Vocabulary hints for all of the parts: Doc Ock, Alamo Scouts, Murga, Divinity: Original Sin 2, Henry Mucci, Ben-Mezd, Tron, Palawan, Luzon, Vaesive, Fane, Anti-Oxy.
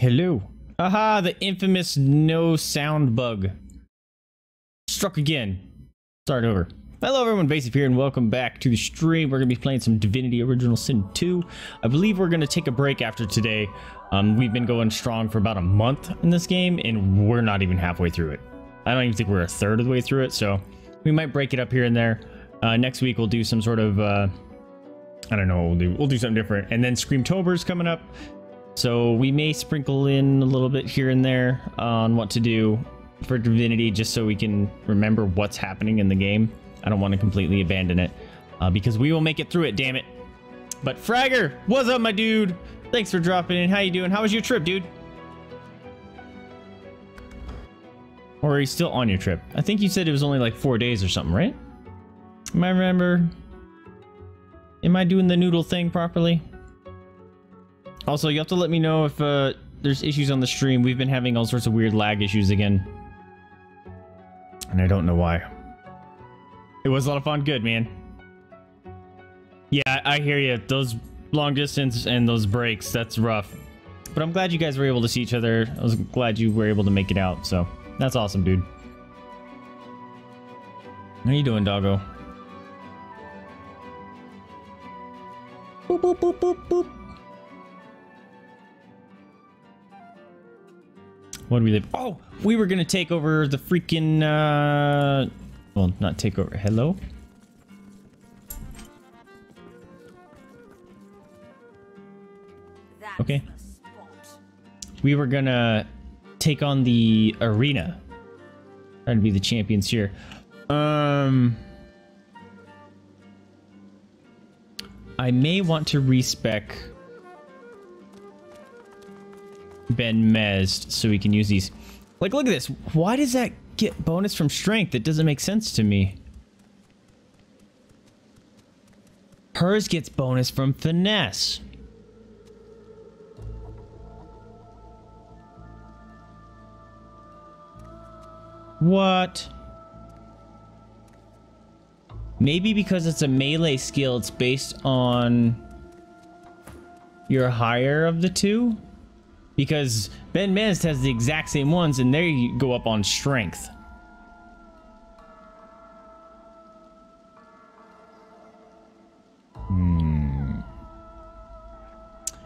Hello. Aha, the infamous no sound bug. Struck again. Start over. Hello everyone, Vaesive here, and welcome back to the stream. We're going to be playing some Divinity Original Sin 2. I believe we're going to take a break after today. We've been going strong for about a month in this game, and we're not even halfway through it. I don't even think we're a third of the way through it, so we might break it up here and there. Next week we'll do some sort of, I don't know, we'll do something different. And then Screamtober's coming up, so we may sprinkle in a little bit here and there on what to do for Divinity, just so we can remember what's happening in the game. I don't want to completely abandon it, because we will make it through it, damn it. But Fragger, what's up, my dude? Thanks for dropping in. How you doing? How was your trip, dude? Or are you still on your trip? I think you said it was only like 4 days or something, right? Am I remember? Am I doing the noodle thing properly? Also, you have to let me know if there's issues on the stream. We've been having all sorts of weird lag issues again, and I don't know why. It was a lot of fun. Good, man. Yeah, I hear you. Those long distance and those breaks, that's rough. But I'm glad you guys were able to see each other. I was glad you were able to make it out. So that's awesome, dude. How you doing, doggo? Boop, boop, boop, boop, boop. What do we live? Oh, we were going to take over the freaking... Well, not take over. Hello? Okay. We were gonna take on the arena. Trying to be the champions here. I may want to respec Ben-Mezd so we can use these. Like, look at this. Why does that get bonus from strength? It doesn't make sense to me. Hers gets bonus from finesse. What? Maybe because it's a melee skill, it's based on your higher of the two? Because Ben-Mezd has the exact same ones, and there you go up on strength. Hmm.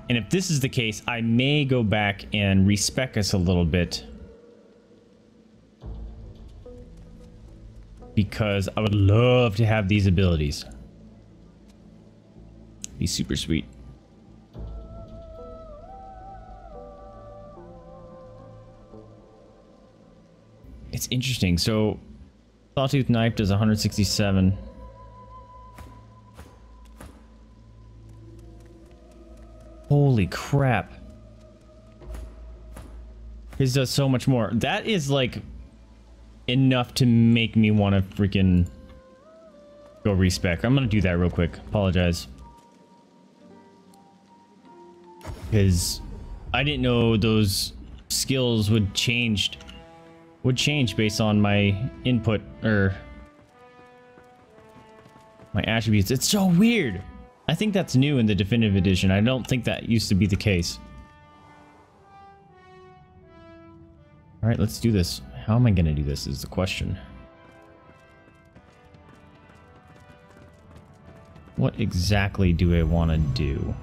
And if this is the case, I may go back and respec us a little bit, because I would love to have these abilities. Be super sweet. It's interesting. So, Sawtooth Knife does 167. Holy crap. His does so much more. That is like enough to make me want to freaking go respec. I'm going to do that real quick. Apologize. Because I didn't know those skills would change based on my input or my attributes. It's so weird. I think that's new in the Definitive Edition. I don't think that used to be the case. All right, let's do this. How am I going to do this is the question. What exactly do I want to do?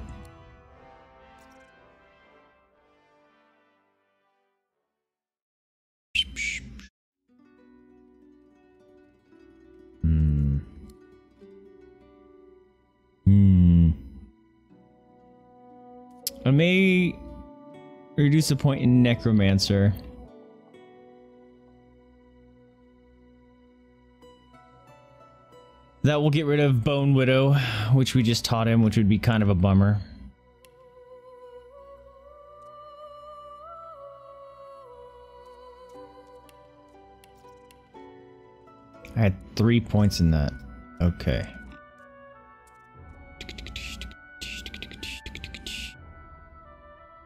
I may reduce a point in Necromancer. That will get rid of Bone Widow, which we just taught him, which would be kind of a bummer. I had 3 points in that. Okay.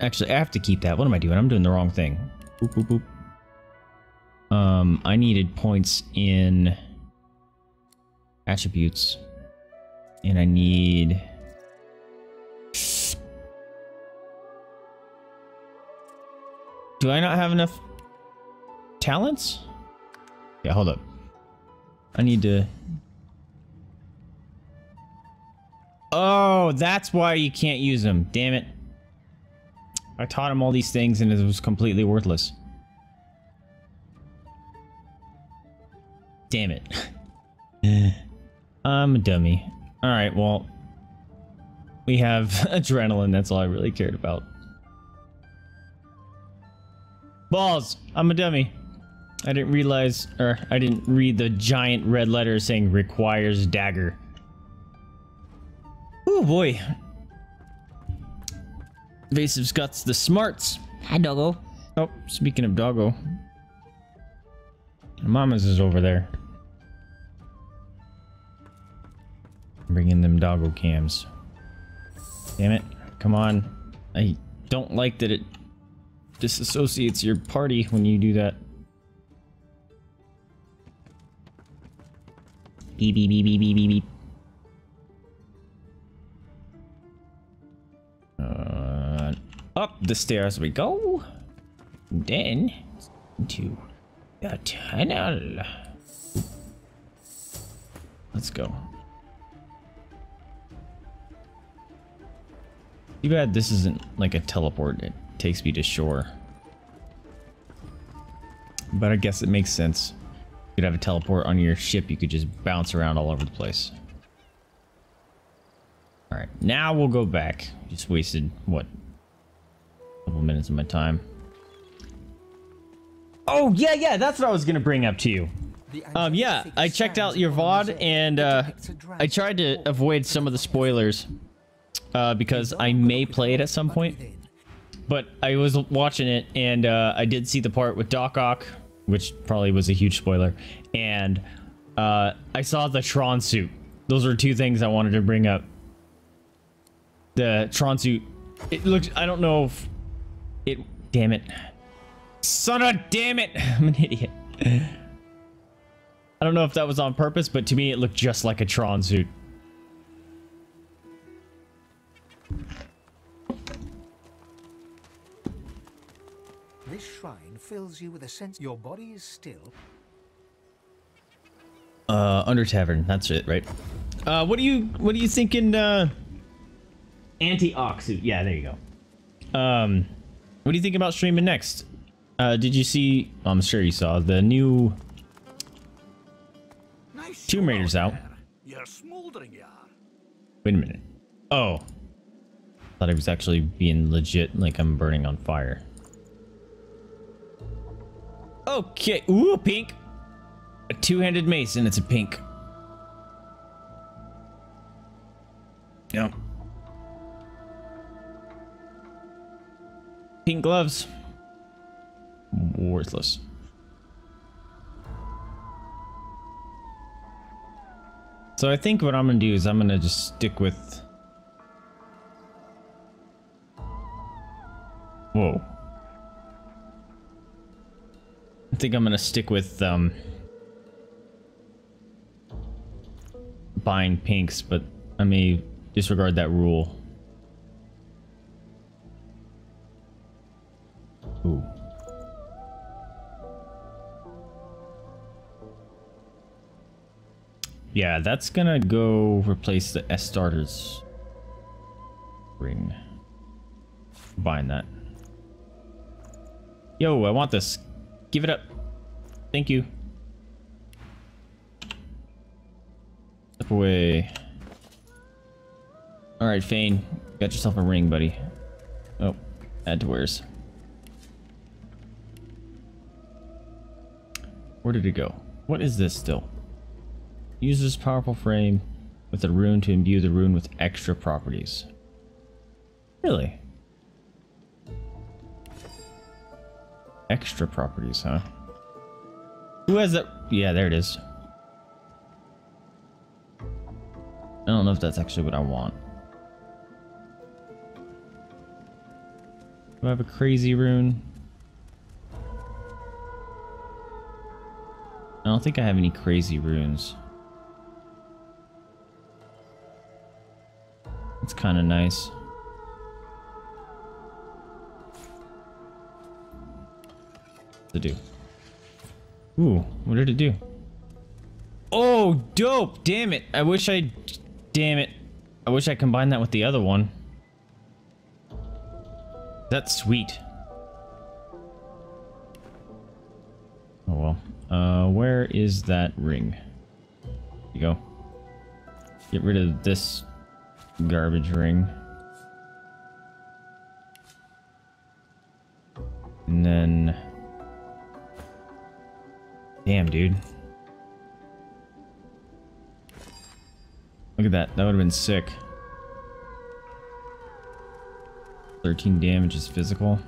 Actually, I have to keep that. What am I doing? I'm doing the wrong thing. Boop, boop, boop. I needed points in attributes. And I need... Do I not have enough talents? Yeah, hold up. I need to... Oh, that's why you can't use them. Damn it. I taught him all these things and it was completely worthless. Damn it. I'm a dummy. Alright, well... We have adrenaline, that's all I really cared about. Balls! I'm a dummy. I didn't realize, or I didn't read the giant red letter saying requires dagger. Oh boy. Vaesive's got the smarts. Hi, doggo. Oh, speaking of doggo. Mama's is over there. Bringing them doggo cams. Damn it. Come on. I don't like that it disassociates your party when you do that. Beep, beep, beep, beep, beep, beep, beep. Up the stairs we go. Then into the tunnel. Let's go. Too bad this isn't like a teleport, it takes me to shore. But I guess it makes sense. You could have a teleport on your ship, you could just bounce around all over the place. Alright, now we'll go back. Just wasted, what? A couple minutes of my time. Oh, yeah, yeah, that's what I was gonna bring up to you. Yeah, I checked out your VOD and I tried to avoid some of the spoilers. Because I may play it at some point, but I was watching it and I did see the part with Doc Ock, which probably was a huge spoiler, and I saw the Tron suit. Those are two things I wanted to bring up. The Tron suit, it looked, I don't know if it, damn it, son of damn it, I'm an idiot. I don't know if that was on purpose, but to me it looked just like a Tron suit. This shrine fills you with a sense your body is still. Under tavern, that's it, right? What are you thinking? Anti-Oxy, yeah, there you go. What do you think about streaming next? Did you see? I'm sure you saw the new nice Tomb Raider's out. You're smoldering, yeah. Wait a minute. Oh. Thought I was actually being legit, like I'm burning on fire. Okay, ooh, pink! A two-handed mace, and it's a pink. No. Pink gloves. Worthless. So I think what I'm gonna do is I'm gonna just stick with... Whoa. I think I'm gonna stick with buying pinks, but I may disregard that rule. Ooh. Yeah, that's gonna go replace the S starters ring. Combine that. Yo, I want this. Give it up. Thank you. Step away. Alright, Fane. Got yourself a ring, buddy. Oh, add to wares. Where did it go? What is this still? Use this powerful frame with a rune to imbue the rune with extra properties. Really? Extra properties, huh? Who has that? Yeah, there it is. I don't know if that's actually what I want. Do I have a crazy rune? I don't think I have any crazy runes. That's kind of nice. to do. Ooh, what did it do? Oh, dope! Damn it! I wish I... Damn it. I wish I combined that with the other one. That's sweet. Oh well. Where is that ring? There you go. Get rid of this garbage ring. And then... Damn, dude. Look at that. That would have been sick. 13 damage is physical.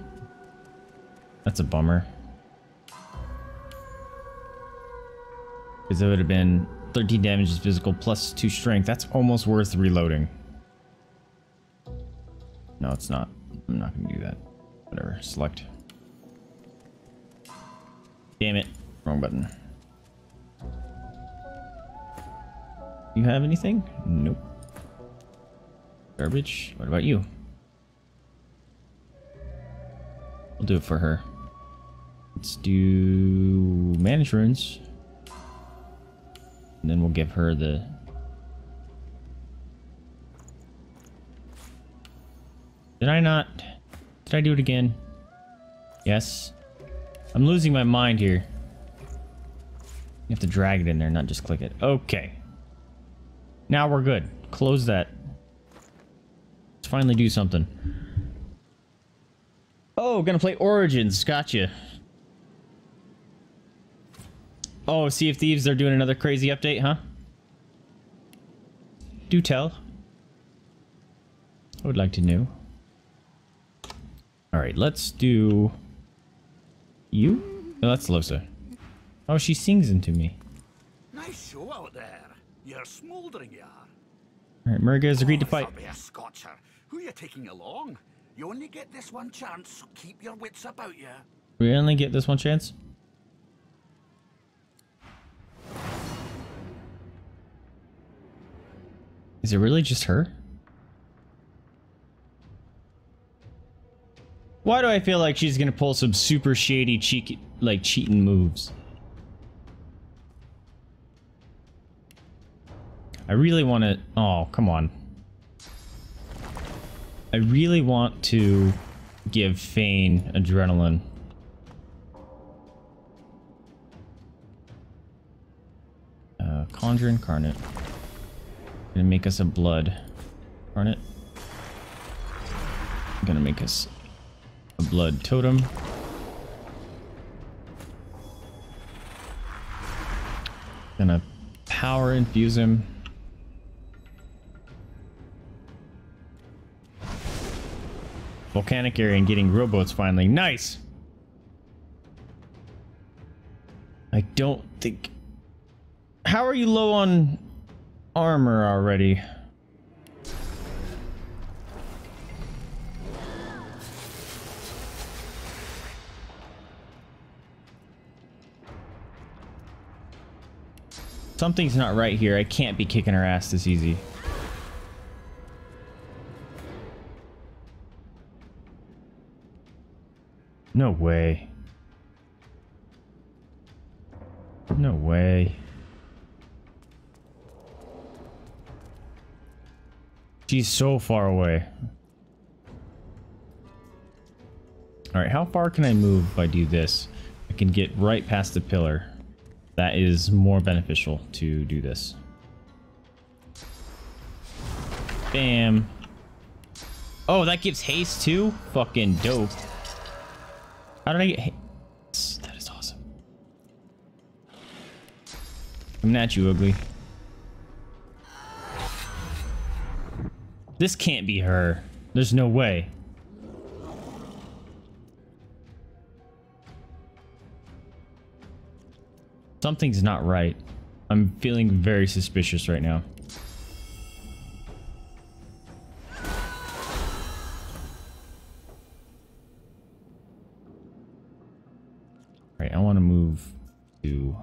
That's a bummer. Because it would have been 13 damage is physical plus 2 strength. That's almost worth reloading. No, it's not. I'm not going to do that. Whatever. Select. Damn it. Wrong button. You have anything? Nope. Garbage. What about you? We'll do it for her. Let's do manage runes. And then we'll give her the... Did I not? Did I do it again? Yes. I'm losing my mind here. You have to drag it in there, not just click it. Okay. Now we're good. Close that. Let's finally do something. Oh, gonna play Origins. Gotcha. Oh, Sea of Thieves, they're doing another crazy update, huh? Do tell. I would like to know. Alright, let's do... You? No, that's Losa. Oh, she sings into me. Nice show out there. You're smoldering, you are. Alright, Murga has agreed to fight. Be a Scotcher. Who are you taking along? You only get this one chance, so keep your wits about you. We only get this one chance? Is it really just her? Why do I feel like she's gonna pull some super shady, cheeky, like cheating moves? I really want to... Oh, come on. I really want to give Fane adrenaline. Conjure Incarnate. Gonna make us a blood. Incarnate. Gonna make us a blood totem. Gonna power infuse him. Volcanic area and getting rowboats finally. Nice! I don't think... How are you low on armor already? Something's not right here. I can't be kicking her ass this easy. No way. No way. She's so far away. Alright, how far can I move if I do this? I can get right past the pillar. That is more beneficial to do this. Bam. Oh, that gives haste too? Fucking dope. How did I get hit? That is awesome. Coming at you, ugly. This can't be her. There's no way. Something's not right. I'm feeling very suspicious right now. I want to move to...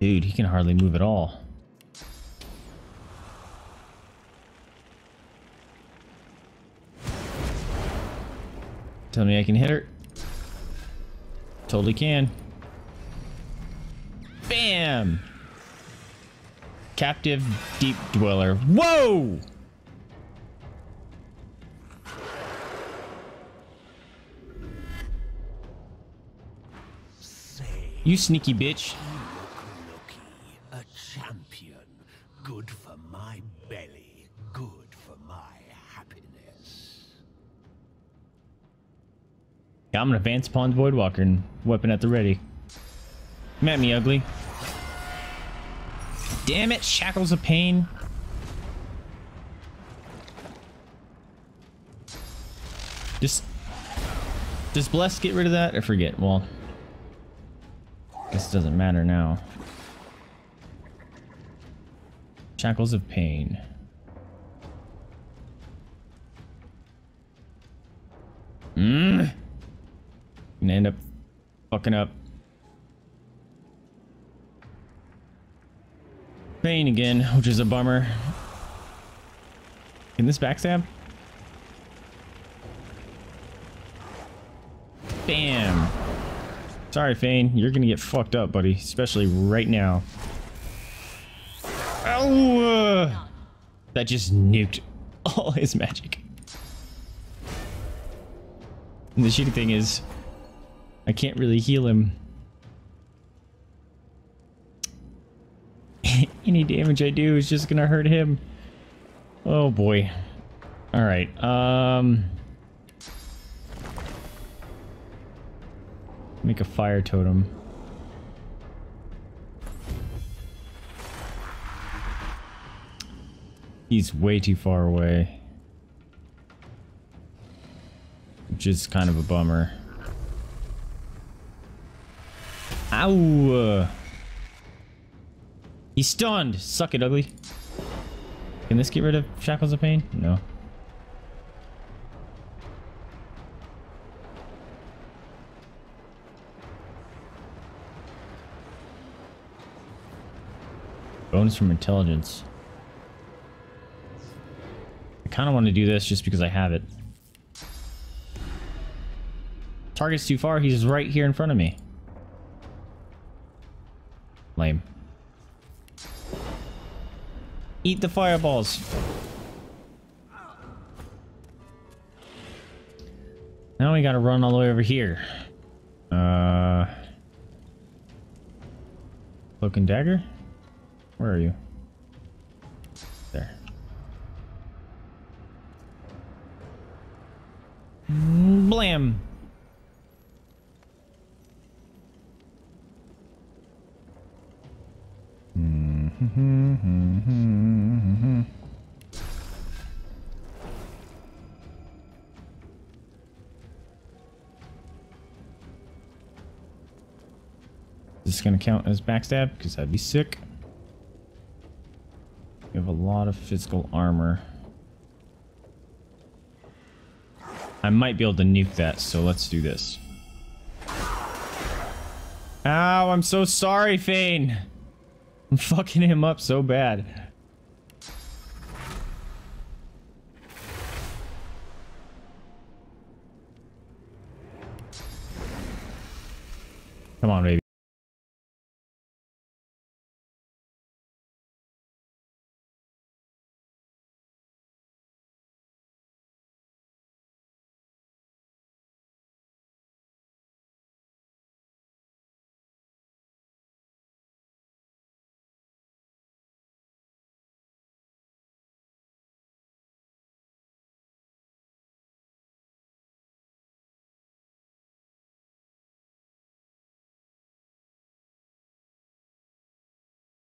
Dude, he can hardly move at all. Tell me I can hit her. Totally can. Bam! Captive Deep Dweller. Whoa! You sneaky bitch. Look, a champion. Good for my belly. Good for my happiness. Yeah, I'm gonna advance upon the Voidwalker and weapon at the ready. Come at me, ugly. Damn it, shackles of pain. Does Bless get rid of that? I forget. Well, this doesn't matter now. Shackles of pain. Gonna end up fucking up. Pain again, which is a bummer. Can this backstab? Bam! Sorry, Fane, you're gonna get fucked up, buddy, especially right now. Ow! That just nuked all his magic. And the shitty thing is, I can't really heal him. Any damage I do is just gonna hurt him. Oh boy. All right. Make a fire totem. He's way too far away, which is kind of a bummer. Ow! He's stunned! Suck it, ugly. Can this get rid of shackles of pain? No. Bonus from intelligence. I kind of want to do this just because I have it. Target's too far. He's right here in front of me. Lame. Eat the fireballs. Now we gotta run all the way over here. Cloak and dagger? Where are you? There. Blam! Is this gonna count as backstab? Because that'd be sick. We have a lot of physical armor. I might be able to nuke that, so let's do this. Ow, I'm so sorry, Fane. I'm fucking him up so bad. Come on, baby.